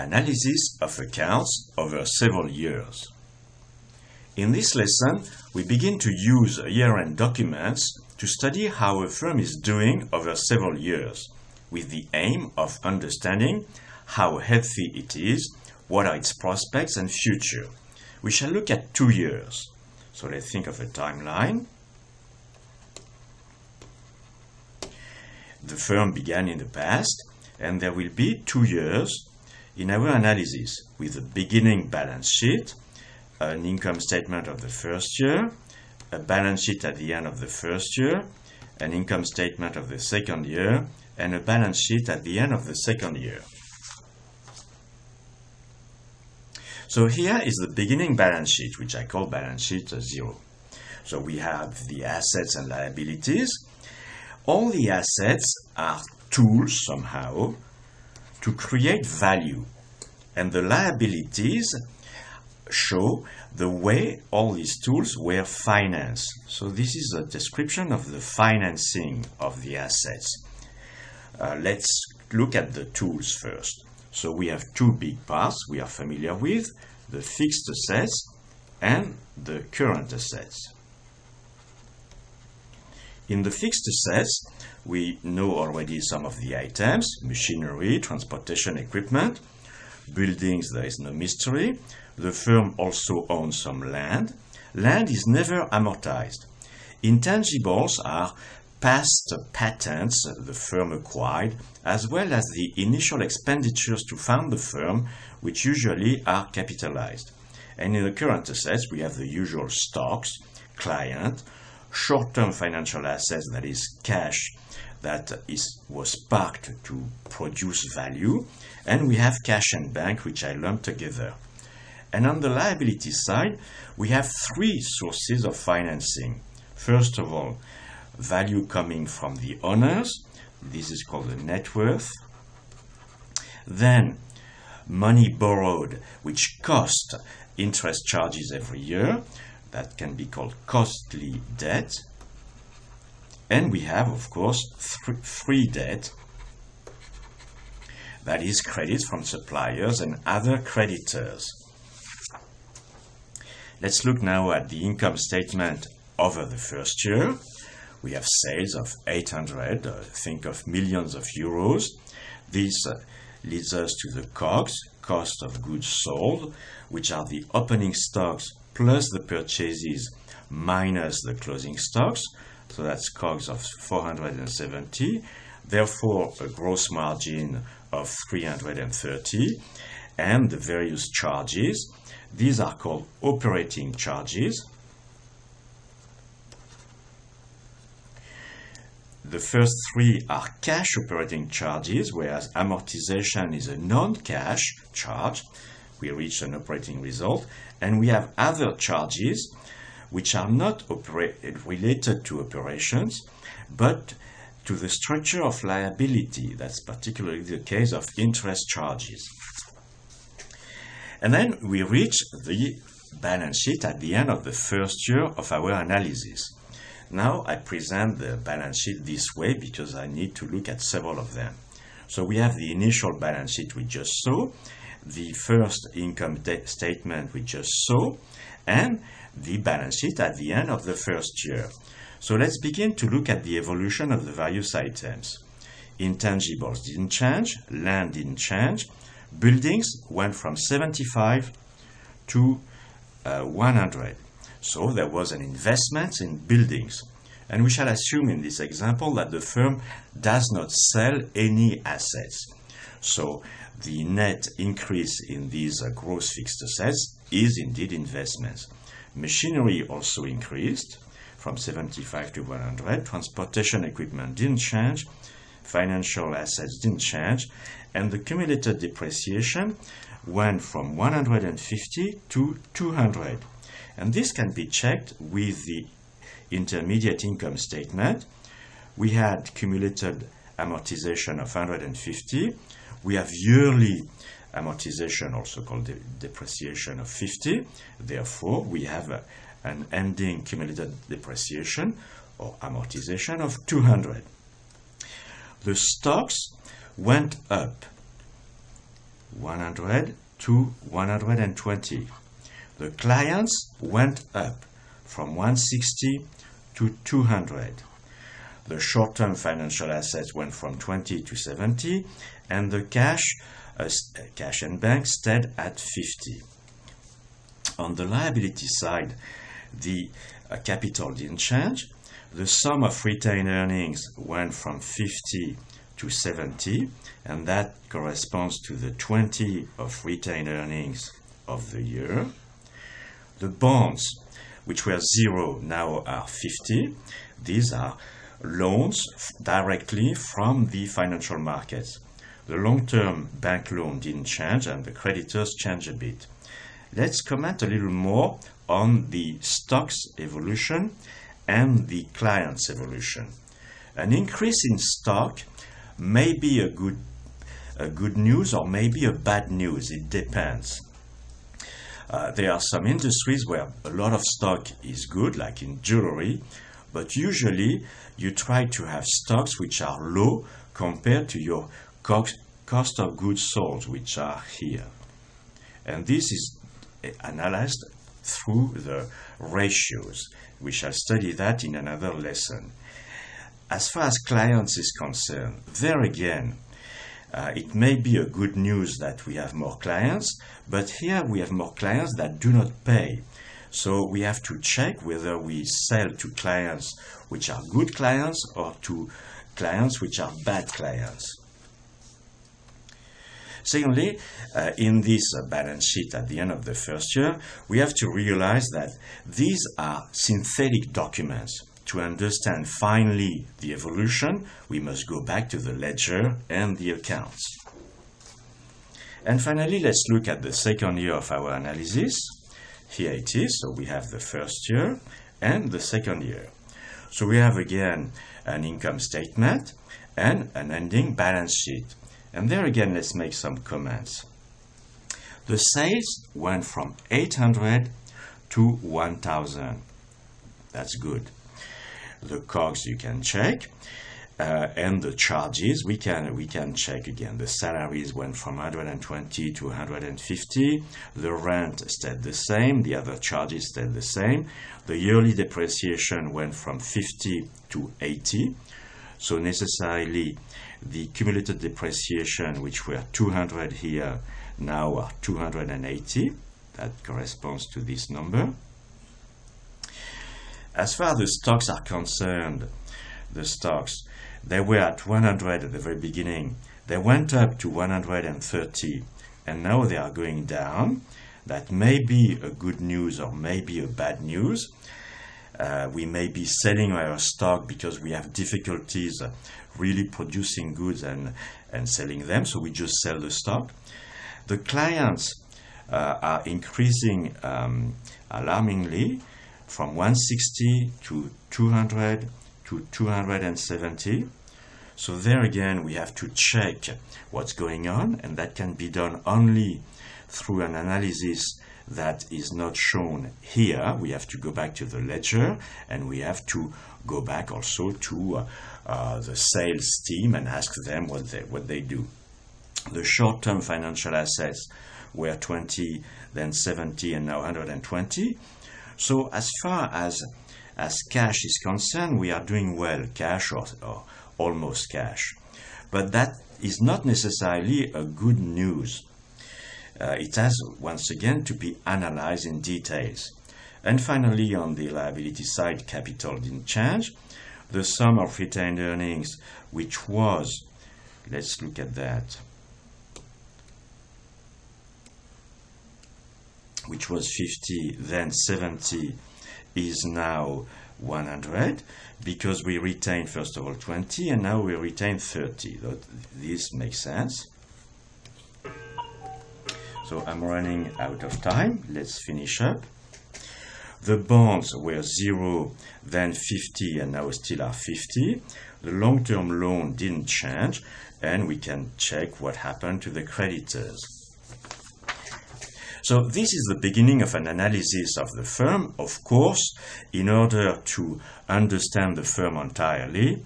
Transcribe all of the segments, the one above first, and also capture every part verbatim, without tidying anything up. analysis of accounts over several years. In this lesson, we begin to use year-end documents to study how a firm is doing over several years, with the aim of understanding how healthy it is, what are its prospects and future. We shall look at two years. So let's think of a timeline. The firm began in the past, and there will be two years in our analysis, with a beginning balance sheet, an income statement of the first year, a balance sheet at the end of the first year, an income statement of the second year, and a balance sheet at the end of the second year. So here is the beginning balance sheet, which I call balance sheet zero. So we have the assets and liabilities. All the assets are tools somehow to create value, and the liabilities show the way all these tools were financed. So this is a description of the financing of the assets. Uh, let's look at the tools first. So we have two big parts we are familiar with, the fixed assets and the current assets. In the fixed assets, we know already some of the items: machinery, transportation equipment, buildings, there is no mystery. The firm also owns some land. Land is never amortized. Intangibles are past patents the firm acquired, as well as the initial expenditures to found the firm, which usually are capitalized. And in the current assets, we have the usual stocks, client, short-term financial assets, that is cash that is was parked to produce value, and we have cash and bank, which I lumped together. And on the liability side, we have three sources of financing. First of all, value coming from the owners, this is called the net worth. Then money borrowed, which costs interest charges every year, that can be called costly debt. And we have, of course, free debt, that is credit from suppliers and other creditors. Let's look now at the income statement over the first year. We have sales of eight hundred, uh, think of millions of euros. This uh, leads us to the C O G S, cost of goods sold, which are the opening stocks plus the purchases minus the closing stocks, so that's C O G S of four hundred seventy, therefore a gross margin of three hundred thirty, and the various charges. These are called operating charges. The first three are cash operating charges, whereas amortization is a non-cash charge. We reach an operating result, and we have other charges which are not related to operations, but to the structure of liability. That's particularly the case of interest charges. And then we reach the balance sheet at the end of the first year of our analysis. Now I present the balance sheet this way because I need to look at several of them. So we have the initial balance sheet we just saw, the first income statement we just saw, and the balance sheet at the end of the first year. So let's begin to look at the evolution of the various items. Intangibles didn't change, land didn't change, buildings went from seventy-five to uh, one hundred. So there was an investment in buildings. And we shall assume in this example that the firm does not sell any assets. So the net increase in these uh, gross fixed assets is indeed investments. Machinery also increased from seventy-five to one hundred. Transportation equipment didn't change. Financial assets didn't change. And the cumulative depreciation went from one hundred fifty to two hundred. And this can be checked with the intermediate income statement. We had cumulative amortization of one hundred fifty. We have yearly amortization, also called de depreciation of fifty. Therefore, we have a, an ending cumulative depreciation or amortization of two hundred. The stocks went up one hundred to one hundred twenty. The clients went up from one hundred sixty to two hundred. The short-term financial assets went from twenty to seventy, and the cash, uh, cash and bank stayed at fifty. On the liability side, the uh, capital didn't change. The sum of retained earnings went from fifty to seventy, and that corresponds to the twenty of retained earnings of the year. The bonds, which were zero, now are fifty. These are loans directly from the financial markets. The long-term bank loan didn't change, and the creditors changed a bit. Let's comment a little more on the stocks evolution and the clients evolution. An increase in stock may be a good, a good news or maybe a bad news. It depends. Uh, there are some industries where a lot of stock is good, like in jewelry, but usually you try to have stocks which are low compared to your cost of goods sold, which are here. And this is analyzed through the ratios. We shall study that in another lesson. As far as clients is concerned, there again, uh, it may be a good news that we have more clients, but here we have more clients that do not pay. So we have to check whether we sell to clients which are good clients or to clients which are bad clients. Secondly, uh, in this uh, balance sheet at the end of the first year, we have to realize that these are synthetic documents. To understand finally the evolution, we must go back to the ledger and the accounts. And finally, let's look at the second year of our analysis. Here it is. So we have the first year and the second year. So we have again an income statement and an ending balance sheet. And there again, let's make some comments. The sales went from eight hundred to one thousand. That's good. The C O G S you can check, uh, and the charges we can we can check again. The salaries went from one hundred twenty to one hundred fifty. The rent stayed the same. The other charges stayed the same. The yearly depreciation went from fifty to eighty. So necessarily, the cumulative depreciation, which were two hundred here, now are two hundred eighty. That corresponds to this number. As far as the stocks are concerned, the stocks, they were at one hundred at the very beginning. They went up to one hundred thirty, and now they are going down. That may be a good news or maybe a bad news. Uh, we may be selling our stock because we have difficulties really producing goods and, and selling them, so we just sell the stock. The clients uh, are increasing um, alarmingly. From one hundred sixty to two hundred to two hundred seventy. So there again, we have to check what's going on, and that can be done only through an analysis that is not shown here. We have to go back to the ledger, and we have to go back also to uh, uh, the sales team and ask them what they, what they do. The short-term financial assets were twenty, then seventy, and now one hundred twenty. So as far as, as cash is concerned, we are doing well, cash or, or almost cash. But that is not necessarily a good news. Uh, it has, once again, to be analyzed in details. And finally, on the liability side, capital didn't change. The sum of retained earnings, which was, let's look at that, which was fifty, then seventy, is now one hundred, because we retained first of all twenty, and now we retain thirty. This makes sense. So I'm running out of time. Let's finish up. The bonds were zero, then fifty, and now still are fifty. The long-term loan didn't change, and we can check what happened to the creditors. So this is the beginning of an analysis of the firm. Of course, in order to understand the firm entirely,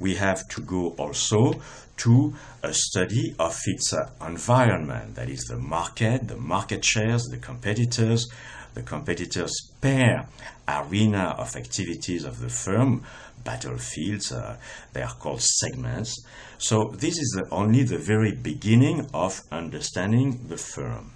we have to go also to a study of its uh, environment, that is the market, the market shares, the competitors, the competitors' pair arena of activities of the firm, battlefields, uh, they are called segments. So this is the, only the very beginning of understanding the firm.